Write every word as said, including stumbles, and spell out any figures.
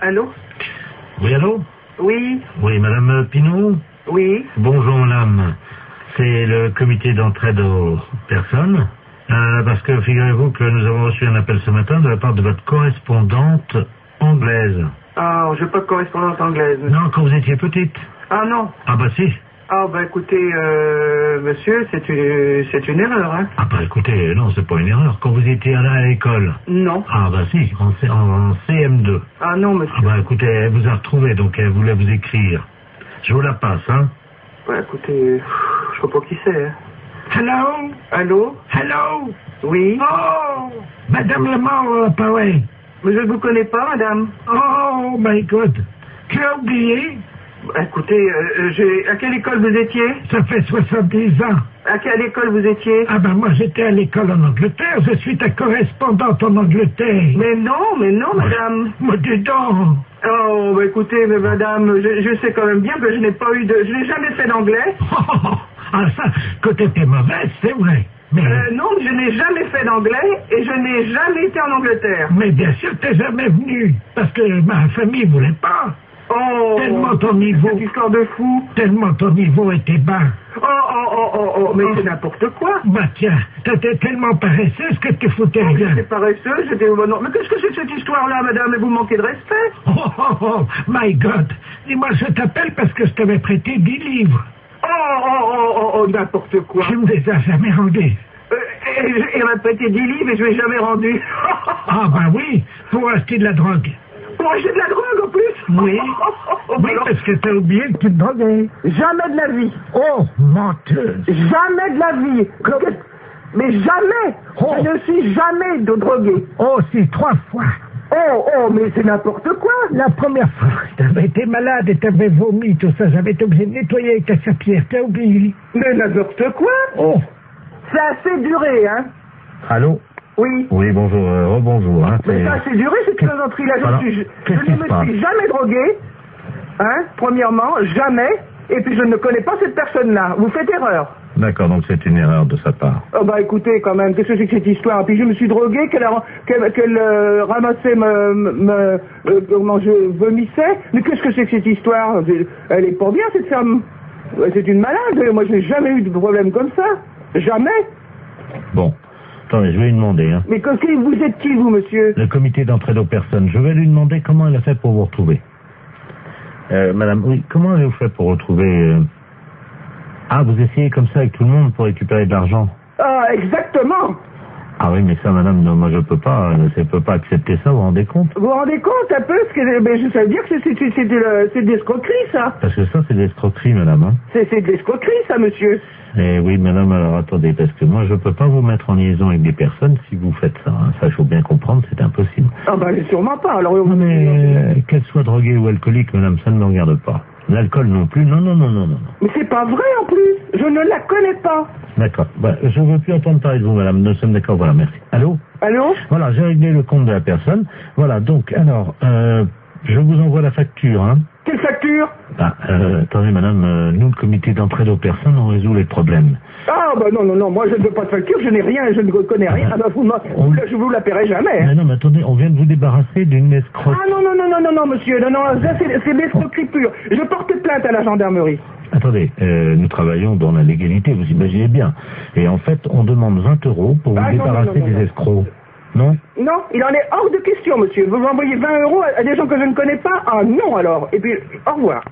Allô? Oui, allô? Oui. Oui, madame Pinot? Oui. Bonjour, madame. C'est le comité d'entraide aux personnes. Euh, parce que figurez-vous que nous avons reçu un appel ce matin de la part de votre correspondante anglaise. Ah, je n'ai pas de correspondante anglaise. Non, quand vous étiez petite. Ah non. Ah bah si. Ah bah écoutez, euh, monsieur, c'est une, c'est une erreur, hein. Ah bah écoutez, non, c'est pas une erreur. Quand vous étiez allé à l'école. Non. Ah bah si, en, en, en C M deux. Ah non, monsieur. Ah bah écoutez, elle vous a retrouvé, donc elle voulait vous écrire. Je vous la passe, hein. Bah écoutez, je vois pas qui c'est, hein. Hello? Allô? Hello? Oui? Oh! Madame Lamar, pareil. Mais je ne vous connais pas, madame. Oh my God! Tu as oublié? Bah, écoutez, euh, j'ai... à quelle école vous étiez? Ça fait soixante-dix ans. À quelle école vous étiez? Ah ben moi j'étais à l'école en Angleterre, je suis ta correspondante en Angleterre. Mais non, mais non, madame. Mais dis donc. Oh, bah écoutez, mais madame, je, je sais quand même bien que je n'ai pas eu de... Je n'ai jamais fait d'anglais. Oh! Ah ça, quand t'étais mauvaise, c'est vrai. Mais... Euh, non, je n'ai jamais fait d'anglais et je n'ai jamais été en Angleterre. Mais bien sûr, t'es jamais venu, parce que ma famille voulait pas. Oh, tellement ton niveau... Cette histoire de fou. Tellement ton niveau était bas. Oh, oh, oh, oh, oh, mais oh. C'est n'importe quoi. Bah tiens, t'étais tellement paresseuse que tu foutais oh, rien. J'étais paresseuse, j'étais... Non, mais qu'est-ce que c'est que cette histoire-là, madame? Mais vous manquez de respect. Oh, oh, oh, my God. Dis-moi, je t'appelle parce que je t'avais prêté dix livres. Oh, oh, oh, oh, oh, n'importe quoi. Je ne les ai jamais rendus. Euh, et, et, et m'a prêté dix livres et je ne les ai jamais rendus. Ah, ben oui, pour acheter de la drogue. Pour acheter de la drogue en plus? Oui. Oh, oh, oh, oui, alors... parce que t'as oublié que tu te droguais. Jamais de la vie. Oh, menteuse. Jamais de la vie. Comme... Mais jamais. Oh. Je ne suis jamais de drogué. Oh, c'est trois fois. Oh, oh, mais c'est n'importe quoi. La première fois, t'avais été malade et t'avais vomi, tout ça. J'avais été obligé de nettoyer avec ta serpillière, t'as oublié. Mais n'importe quoi. Oh. Ça a assez duré, hein. Allô? Oui. Oui, bonjour, euh, rebonjour. Hein, mais ça a assez duré, cette plaisanterie-là. Je, Alors, suis... je ne me suis jamais drogué, hein, premièrement, jamais. Et puis je ne connais pas cette personne-là. Vous faites erreur. D'accord, donc c'est une erreur de sa part. Oh bah écoutez, quand même, qu'est-ce que c'est que cette histoire? Puis je me suis drogué, qu'elle qu'elle, qu'elle euh, ramassait, me, me, me, comment je vomissais. Mais qu'est-ce que c'est que cette histoire? Elle est pour bien, cette femme. C'est une malade. Moi, je n'ai jamais eu de problème comme ça. Jamais. Bon. Attendez, je vais lui demander. Hein. Mais que, vous êtes qui, vous, monsieur? Le comité d'entraide aux personnes. Je vais lui demander comment elle a fait pour vous retrouver. Euh, madame, oui, comment avez-vous fait pour retrouver... Euh... Ah, vous essayez comme ça avec tout le monde pour récupérer de l'argent? Ah, exactement. Ah oui, mais ça, madame, non, moi je peux pas, je peux pas accepter ça, vous vous rendez compte? Vous vous rendez compte un peu? Parce que, mais ça veut dire que c'est, c'est, c'est, de, c'est de l'escroquerie, ça. Parce que ça, c'est de l'escroquerie, madame. Hein. C'est, c'est de l'escroquerie, ça, monsieur. Eh oui, madame, alors attendez, parce que moi, je peux pas vous mettre en liaison avec des personnes si vous faites ça. Hein. Ça, il faut bien comprendre, c'est impossible. Ah ben, sûrement pas. Alors, non, mais euh, qu'elle soit droguée ou alcoolique, madame, ça ne me regarde pas. L'alcool non plus, non, non, non, non, non. Mais c'est pas vrai en plus, je ne la connais pas. D'accord, bah, je ne veux plus entendre parler de vous, madame, nous sommes d'accord, voilà, merci. Allô? Allô? Voilà, j'ai réglé le compte de la personne. Voilà, donc, alors, euh, je vous envoie la facture, hein. Quelle facture? Bah, euh, attendez, madame, euh, nous, le comité d'entraide aux personnes, on résout les problèmes. Ah, bah non, non, non, moi, je ne veux pas de facture, je n'ai rien, je ne connais rien, ah, bah, vous, moi, on... je vous la paierai jamais. Hein. Mais non, mais attendez, on vient de vous débarrasser d'une escroquerie. Ah, non, non, non, non, non, non, monsieur, non, non, ça, c'est, c'est l'escroquerie pure. Je porte plainte à la gendarmerie. Attendez, euh, nous travaillons dans la légalité, vous imaginez bien. Et en fait, on demande vingt euros pour vous ah, débarrasser non, non, non, non, des escrocs. Non? Non, il en est hors de question, monsieur. Vous envoyez vingt euros à des gens que je ne connais pas? Ah non, alors. Et puis, au revoir.